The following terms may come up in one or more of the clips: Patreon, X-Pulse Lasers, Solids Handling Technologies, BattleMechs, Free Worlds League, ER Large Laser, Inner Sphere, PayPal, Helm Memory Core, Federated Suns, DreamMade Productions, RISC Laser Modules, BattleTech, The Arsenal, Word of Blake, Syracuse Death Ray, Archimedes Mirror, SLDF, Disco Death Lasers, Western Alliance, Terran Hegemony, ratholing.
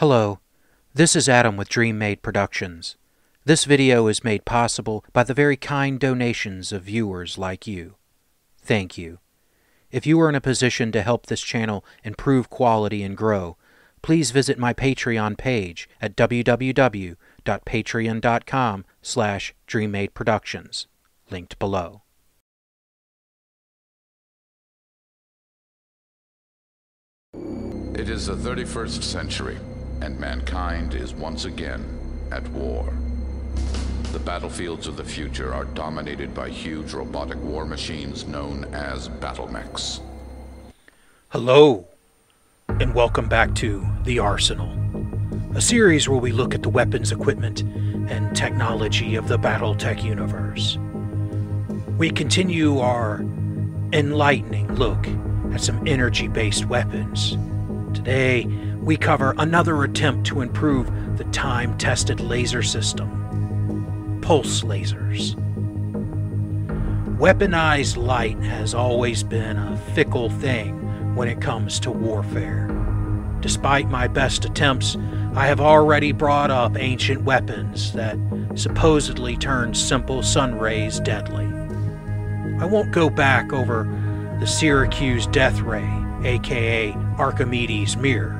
Hello, this is Adam with DreamMade Productions. This video is made possible by the very kind donations of viewers like you. Thank you. If you are in a position to help this channel improve quality and grow, please visit my Patreon page at www.patreon.com/DreamMadeProductions, linked below. It is the 31st century. And mankind is once again at war. The battlefields of the future are dominated by huge robotic war machines known as BattleMechs. Hello, and welcome back to The Arsenal, a series where we look at the weapons, equipment, and technology of the BattleTech universe. We continue our enlightening look at some energy-based weapons. Today, we cover another attempt to improve the time-tested laser system, pulse lasers. Weaponized light has always been a fickle thing when it comes to warfare. Despite my best attempts, I have already brought up ancient weapons that supposedly turned simple sun rays deadly. I won't go back over the Syracuse Death Ray, aka Archimedes Mirror,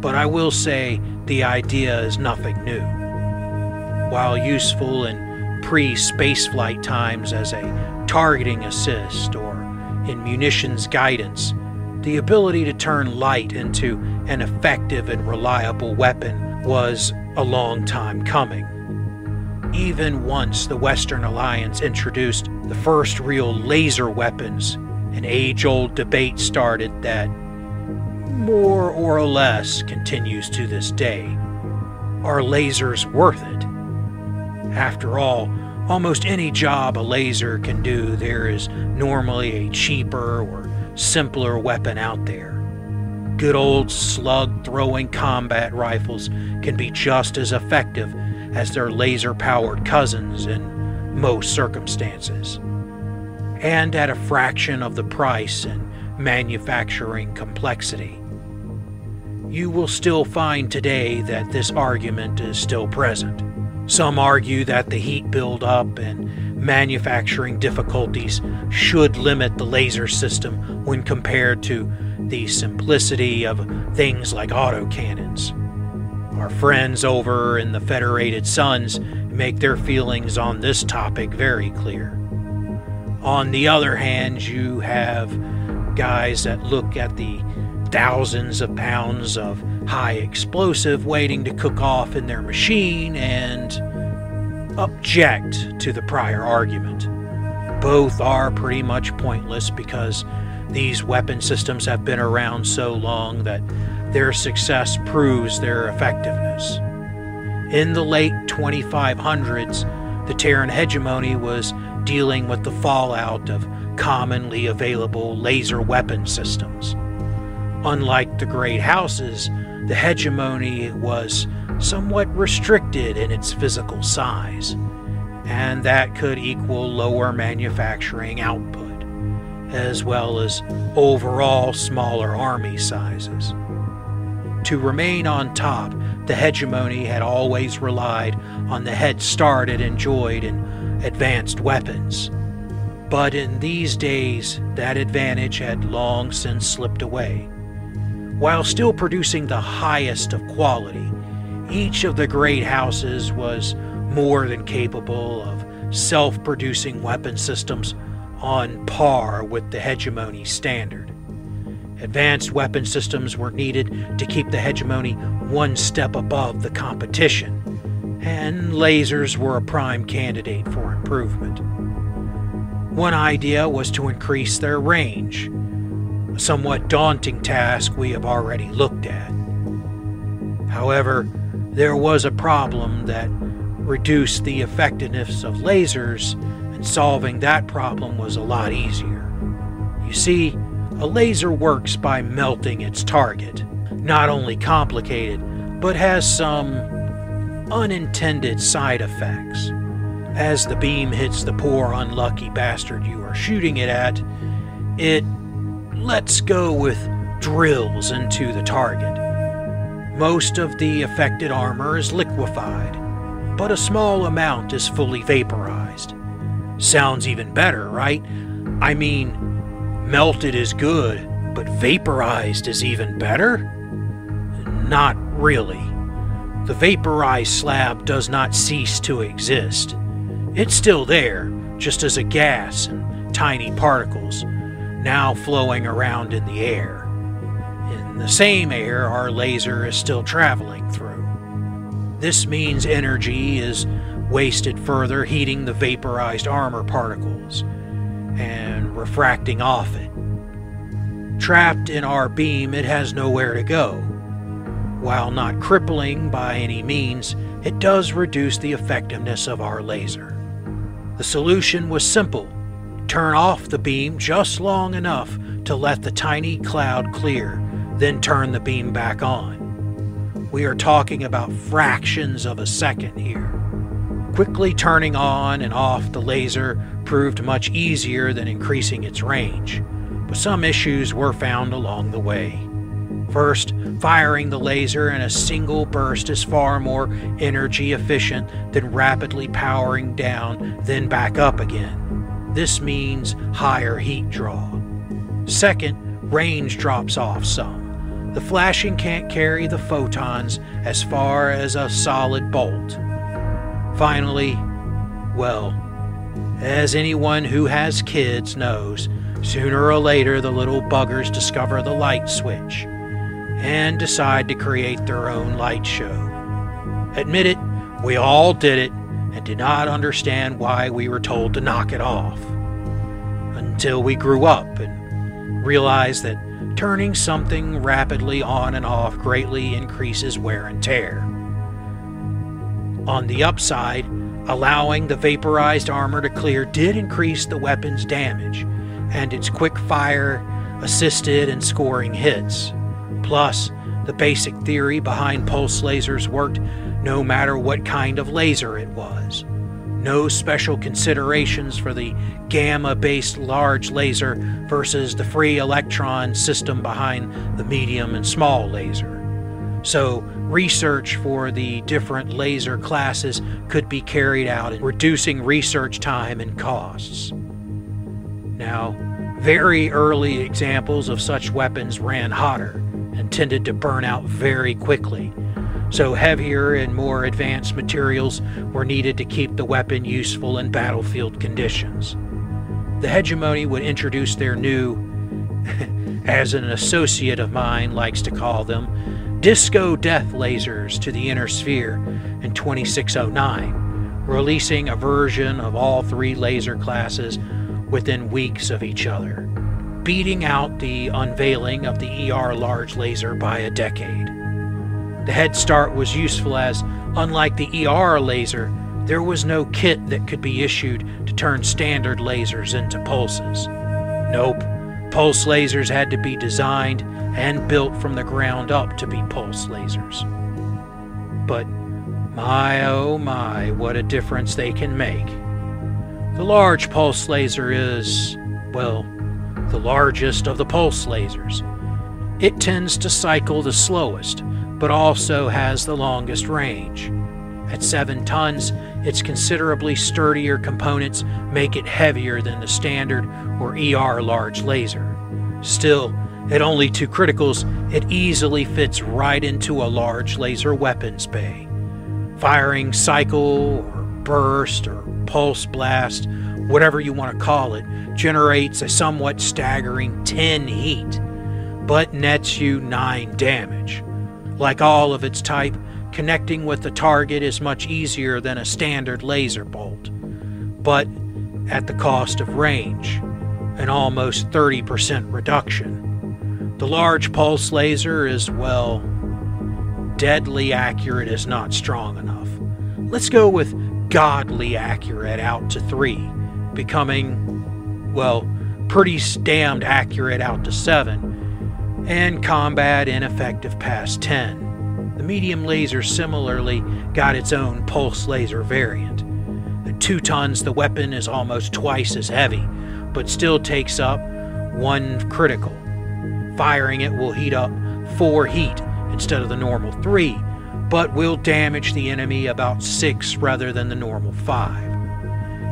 but I will say the idea is nothing new. While useful in pre-spaceflight times as a targeting assist or in munitions guidance, the ability to turn light into an effective and reliable weapon was a long time coming. Even once the Western Alliance introduced the first real laser weapons, an age-old debate started that more or less continues to this day. Are lasers worth it? After all, almost any job a laser can do, there is normally a cheaper or simpler weapon out there. Good old slug-throwing combat rifles can be just as effective as their laser-powered cousins in most circumstances, and at a fraction of the price and manufacturing complexity. You will still find today that this argument is still present. Some argue that the heat buildup and manufacturing difficulties should limit the laser system when compared to the simplicity of things like autocannons. Our friends over in the Federated Suns make their feelings on this topic very clear. On the other hand, you have guys that look at the thousands of pounds of high explosive waiting to cook off in their machine and object to the prior argument. Both are pretty much pointless because these weapon systems have been around so long that their success proves their effectiveness. In the late 2500s, the Terran Hegemony was dealing with the fallout of commonly available laser weapon systems. Unlike the great houses, the hegemony was somewhat restricted in its physical size, and that could equal lower manufacturing output, as well as overall smaller army sizes. To remain on top, the hegemony had always relied on the head start it enjoyed in advanced weapons. But in these days, that advantage had long since slipped away. While still producing the highest of quality, each of the great houses was more than capable of self-producing weapon systems on par with the hegemony standard. Advanced weapon systems were needed to keep the hegemony one step above the competition, and lasers were a prime candidate for improvement. One idea was to increase their range, a somewhat daunting task we have already looked at. However, there was a problem that reduced the effectiveness of lasers, and solving that problem was a lot easier. You see, a laser works by melting its target. Not only complicated, but has some unintended side effects. As the beam hits the poor unlucky bastard you are shooting it at, it lets go with drills into the target. Most of the affected armor is liquefied, but a small amount is fully vaporized. Sounds even better, right? I mean, melted is good, but vaporized is even better? Not really. The vaporized slab does not cease to exist. It's still there, just as a gas and tiny particles, now flowing around in the air. In the same air our laser is still traveling through. This means energy is wasted further heating the vaporized armor particles and refracting off it. Trapped in our beam, it has nowhere to go. While not crippling by any means, it does reduce the effectiveness of our laser. The solution was simple. Turn off the beam just long enough to let the tiny cloud clear, then turn the beam back on. We are talking about fractions of a second here. Quickly turning on and off the laser proved much easier than increasing its range, but some issues were found along the way. First, firing the laser in a single burst is far more energy efficient than rapidly powering down, then back up again. This means higher heat draw. Second, range drops off some. The flashing can't carry the photons as far as a solid bolt. Finally, well, as anyone who has kids knows, sooner or later the little buggers discover the light switch and decide to create their own light show. Admit it, we all did it and did not understand why we were told to knock it off. Until we grew up and realized that turning something rapidly on and off greatly increases wear and tear. On the upside, allowing the vaporized armor to clear did increase the weapon's damage, and its quick fire assisted in scoring hits. Plus, the basic theory behind pulse lasers worked no matter what kind of laser it was. No special considerations for the gamma-based large laser versus the free electron system behind the medium and small laser. So, research for the different laser classes could be carried out, in reducing research time and costs. Now, very early examples of such weapons ran hotter and tended to burn out very quickly. So heavier and more advanced materials were needed to keep the weapon useful in battlefield conditions. The Hegemony would introduce their new, as an associate of mine likes to call them, Disco Death Lasers to the Inner Sphere in 2609, releasing a version of all three laser classes within weeks of each other, beating out the unveiling of the ER Large Laser by a decade. The head start was useful as, unlike the ER laser, there was no kit that could be issued to turn standard lasers into pulses. Nope, pulse lasers had to be designed and built from the ground up to be pulse lasers. But my oh my, what a difference they can make. The large pulse laser is, well, the largest of the pulse lasers. It tends to cycle the slowest, but also has the longest range. At 7 tons, its considerably sturdier components make it heavier than the standard or ER large laser. Still, at only 2 criticals, it easily fits right into a large laser weapons bay. Firing cycle, or burst, or pulse blast, whatever you want to call it, generates a somewhat staggering 10 heat, but nets you 9 damage. Like all of its type, connecting with the target is much easier than a standard laser bolt, but at the cost of range, an almost 30% reduction. The large pulse laser is, well, deadly accurate is not strong enough. Let's go with godly accurate out to 3, becoming, well, pretty damned accurate out to 7, and combat ineffective past 10. The medium laser similarly got its own pulse laser variant. At 2 tons, the weapon is almost twice as heavy, but still takes up 1 critical. Firing it will heat up 4 heat instead of the normal 3, but will damage the enemy about 6 rather than the normal 5.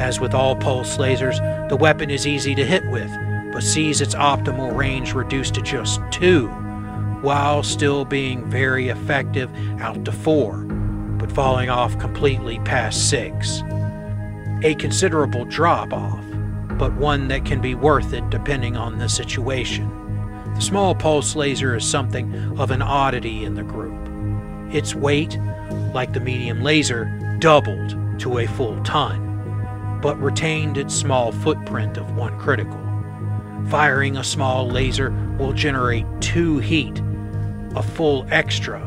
As with all pulse lasers, the weapon is easy to hit with, but sees its optimal range reduced to just 2, while still being very effective out to 4, but falling off completely past 6. A considerable drop-off, but one that can be worth it depending on the situation. The small pulse laser is something of an oddity in the group. Its weight, like the medium laser, doubled to a full ton, but retained its small footprint of 1 critical. Firing a small laser will generate 2 heat, a full extra,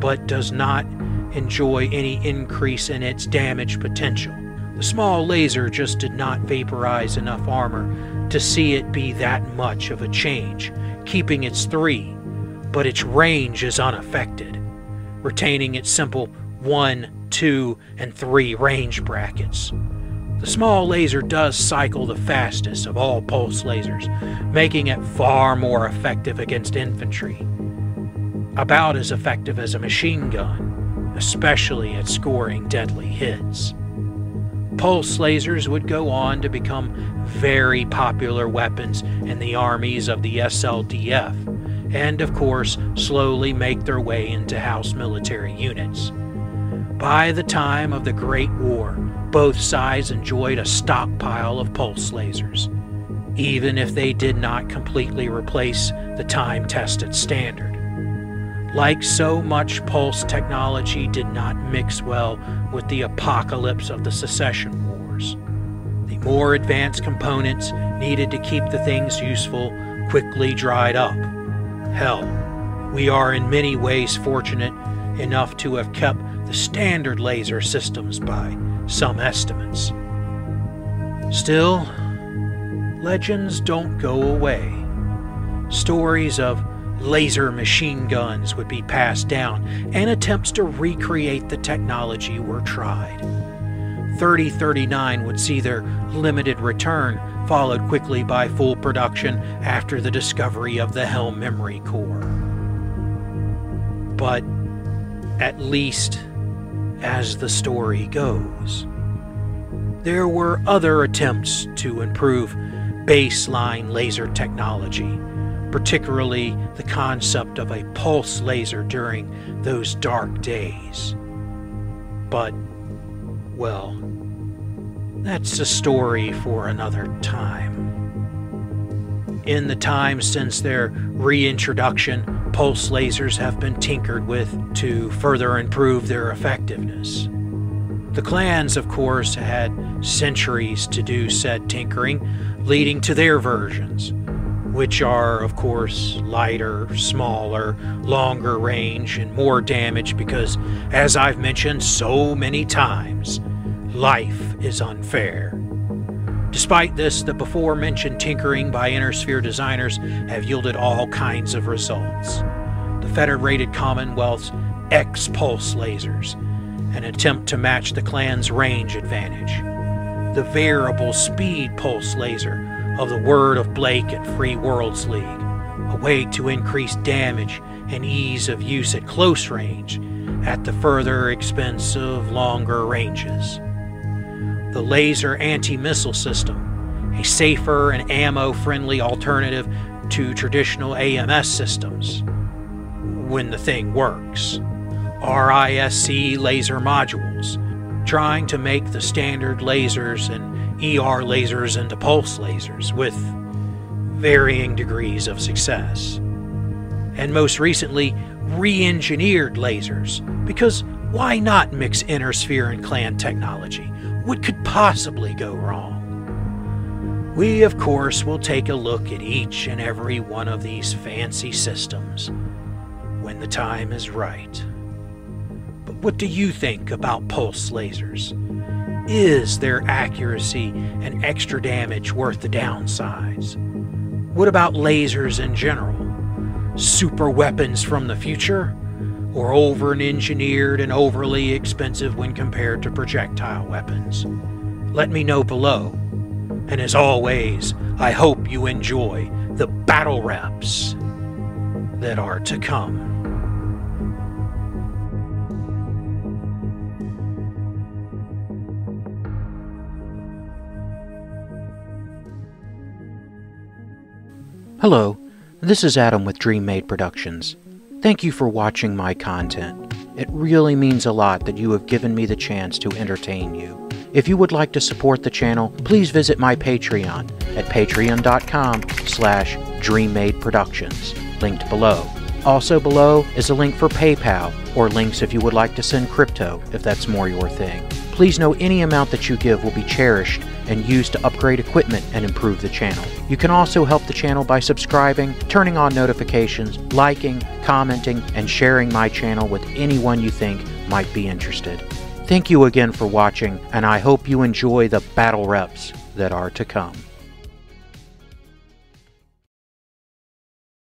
but does not enjoy any increase in its damage potential. The small laser just did not vaporize enough armor to see it be that much of a change, keeping its 3, but its range is unaffected, retaining its simple 1, 2, and 3 range brackets. The small laser does cycle the fastest of all pulse lasers, making it far more effective against infantry. About as effective as a machine gun, especially at scoring deadly hits. Pulse lasers would go on to become very popular weapons in the armies of the SLDF, and of course slowly make their way into house military units. By the time of the Great War, both sides enjoyed a stockpile of pulse lasers, even if they did not completely replace the time-tested standard. Like so much, pulse technology did not mix well with the apocalypse of the Secession Wars. The more advanced components needed to keep the things useful quickly dried up. Hell, we are in many ways fortunate enough to have kept the standard laser systems by some estimates. Still, legends don't go away. Stories of laser machine guns would be passed down, and attempts to recreate the technology were tried. 3039 would see their limited return, followed quickly by full production after the discovery of the Helm Memory Core. But, at least as the story goes, there were other attempts to improve baseline laser technology, particularly the concept of a pulse laser during those dark days. But, well, that's a story for another time. In the time since their reintroduction, pulse lasers have been tinkered with to further improve their effectiveness. The clans, of course, had centuries to do said tinkering, leading to their versions, which are, of course, lighter, smaller, longer range, and more damage because, as I've mentioned so many times, life is unfair. Despite this, the before-mentioned tinkering by Inner Sphere designers have yielded all kinds of results. The Federated Commonwealth's X-Pulse Lasers, an attempt to match the clan's range advantage. The Variable Speed Pulse Laser of the Word of Blake and Free Worlds League, a way to increase damage and ease of use at close range, at the further expense of longer ranges. The laser anti-missile system, a safer and ammo-friendly alternative to traditional AMS systems, when the thing works. RISC Laser Modules, trying to make the standard lasers and ER lasers into pulse lasers with varying degrees of success. And most recently, re-engineered lasers, because why not mix Inner Sphere and clan technology? What could possibly go wrong? We, of course, will take a look at each and every one of these fancy systems when the time is right. But what do you think about pulse lasers? Is their accuracy and extra damage worth the downsides? What about lasers in general? Super weapons from the future? Or over-engineered and overly expensive when compared to projectile weapons? Let me know below. And as always, I hope you enjoy the battle reps that are to come. Hello, this is Adam with DreamMade Productions. Thank you for watching my content. It really means a lot that you have given me the chance to entertain you. If you would like to support the channel, please visit my Patreon at patreon.com/DreamMadeProductions, linked below. Also below is a link for PayPal, or links if you would like to send crypto, if that's more your thing. Please know any amount that you give will be cherished and used to upgrade equipment and improve the channel. You can also help the channel by subscribing, turning on notifications, liking, commenting, and sharing my channel with anyone you think might be interested. Thank you again for watching, and I hope you enjoy the battle reps that are to come.